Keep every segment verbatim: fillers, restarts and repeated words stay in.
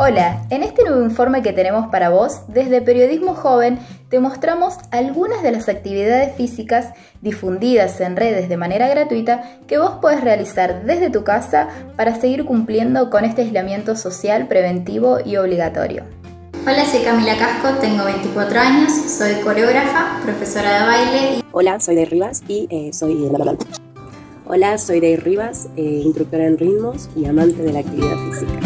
Hola, en este nuevo informe que tenemos para vos, desde Periodismo Joven te mostramos algunas de las actividades físicas difundidas en redes de manera gratuita que vos podés realizar desde tu casa para seguir cumpliendo con este aislamiento social preventivo y obligatorio. Hola, soy Camila Casco, tengo veinticuatro años, soy coreógrafa, profesora de baile y... Hola, soy Day Rivas y eh, soy... Hola, soy Day Rivas, eh, instructora en ritmos y amante de la actividad física.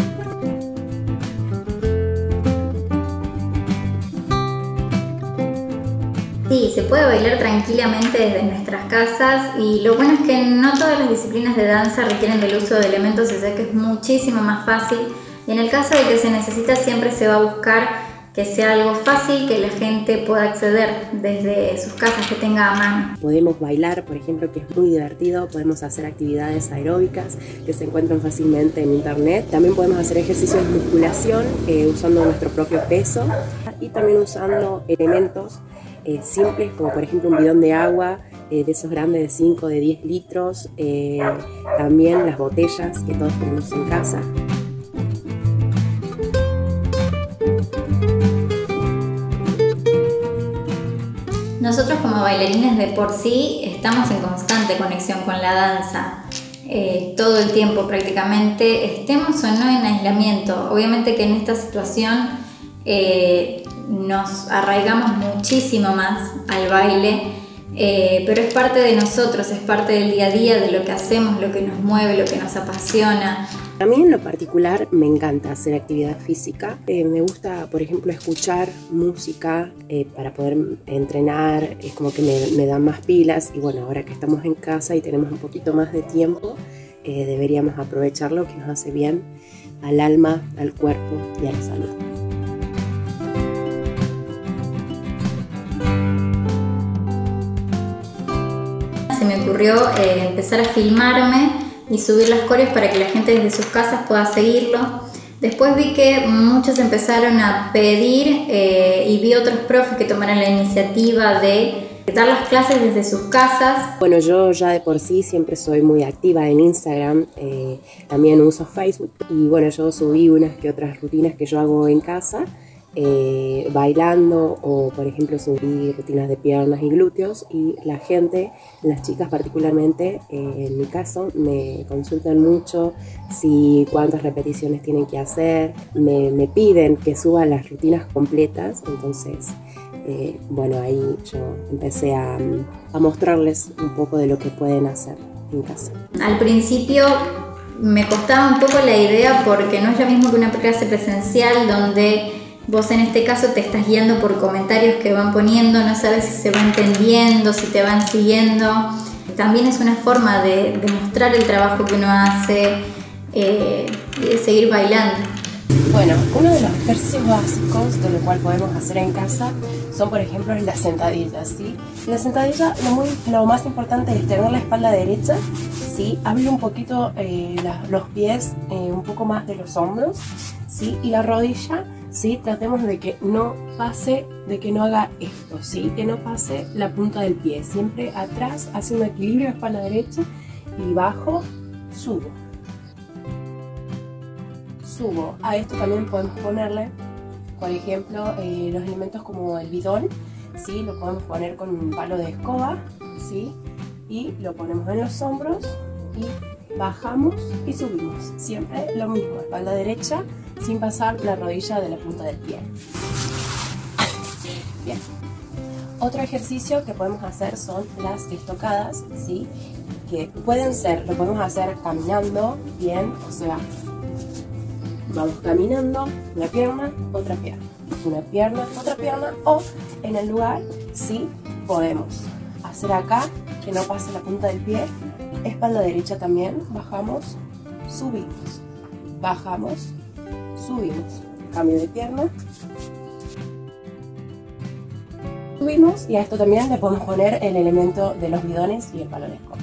Sí, se puede bailar tranquilamente desde nuestras casas y lo bueno es que no todas las disciplinas de danza requieren del uso de elementos, o sea que es muchísimo más fácil, y en el caso de que se necesita siempre se va a buscar que sea algo fácil, que la gente pueda acceder desde sus casas, que tenga a mano. Podemos bailar, por ejemplo, que es muy divertido, podemos hacer actividades aeróbicas que se encuentran fácilmente en internet, también podemos hacer ejercicios de musculación eh, usando nuestro propio peso y también usando elementos Eh, simples, como por ejemplo un bidón de agua, eh, de esos grandes de cinco, de diez litros, eh, también las botellas que todos tenemos en casa. Nosotros como bailarines de por sí estamos en constante conexión con la danza, eh, todo el tiempo prácticamente, estemos o no en aislamiento. Obviamente que en esta situación eh, nos arraigamos muchísimo más al baile, eh, pero es parte de nosotros, es parte del día a día, de lo que hacemos, lo que nos mueve, lo que nos apasiona. A mí en lo particular me encanta hacer actividad física, eh, me gusta por ejemplo escuchar música eh, para poder entrenar, es como que me, me dan más pilas, y bueno, ahora que estamos en casa y tenemos un poquito más de tiempo, eh, deberíamos aprovecharlo, que nos hace bien al alma, al cuerpo y a la salud. Me ocurrió eh, empezar a filmarme y subir las coreos para que la gente desde sus casas pueda seguirlo. Después vi que muchos empezaron a pedir eh, y vi otros profes que tomaron la iniciativa de dar las clases desde sus casas. Bueno, yo ya de por sí siempre soy muy activa en Instagram, eh, también uso Facebook, y bueno, yo subí unas que otras rutinas que yo hago en casa. Eh, bailando, o por ejemplo subí rutinas de piernas y glúteos, y la gente, las chicas particularmente, eh, en mi caso, me consultan mucho si cuántas repeticiones tienen que hacer, me, me piden que suba las rutinas completas, entonces eh, bueno, ahí yo empecé a, a mostrarles un poco de lo que pueden hacer en casa. Al principio me costaba un poco la idea porque no es lo mismo que una clase presencial donde vos en este caso te estás guiando por comentarios que van poniendo, no sabes si se va entendiendo, si te van siguiendo. También es una forma de, de mostrar el trabajo que uno hace eh, y de seguir bailando. Bueno, uno de los ejercicios básicos de lo cual podemos hacer en casa son, por ejemplo, las sentadillas, ¿sí? La sentadilla, lo, muy, lo más importante es tener la espalda derecha, ¿sí? Abrir un poquito eh, la, los pies, eh, un poco más de los hombros, ¿sí? Y la rodilla, ¿sí? Tratemos de que no pase, de que no haga esto, ¿sí? Que no pase la punta del pie, siempre atrás, haciendo equilibrio, espalda derecha, y bajo, subo. Subo. A esto también podemos ponerle, por ejemplo, eh, los elementos como el bidón, ¿sí? Lo podemos poner con un palo de escoba, ¿sí? Y lo ponemos en los hombros y bajamos y subimos. Siempre lo mismo, espalda derecha, sin pasar la rodilla de la punta del pie. Bien. Otro ejercicio que podemos hacer son las estocadas, ¿sí? Que pueden ser, lo podemos hacer caminando, bien, o sea, vamos caminando, una pierna, otra pierna, una pierna, otra pierna, o en el lugar, sí, podemos hacer acá, que no pase la punta del pie, espalda derecha también, bajamos, subimos, bajamos, subimos, cambio de pierna, subimos, y a esto también le podemos poner el elemento de los bidones y el palo de escoba.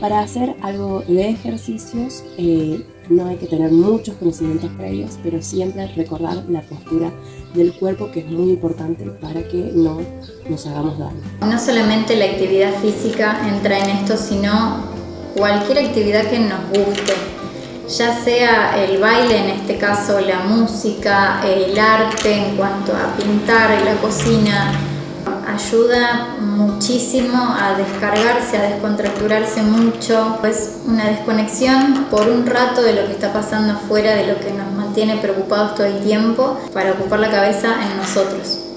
Para hacer algo de ejercicios eh, no hay que tener muchos conocimientos previos, pero siempre recordar la postura del cuerpo, que es muy importante para que no nos hagamos daño. No solamente la actividad física entra en esto, sino cualquier actividad que nos guste. ya sea el baile, en este caso la música, el arte en cuanto a pintar, la cocina, ayuda muchísimo a descargarse, a descontracturarse mucho. Es una desconexión por un rato de lo que está pasando afuera, de lo que nos mantiene preocupados todo el tiempo, para ocupar la cabeza en nosotros.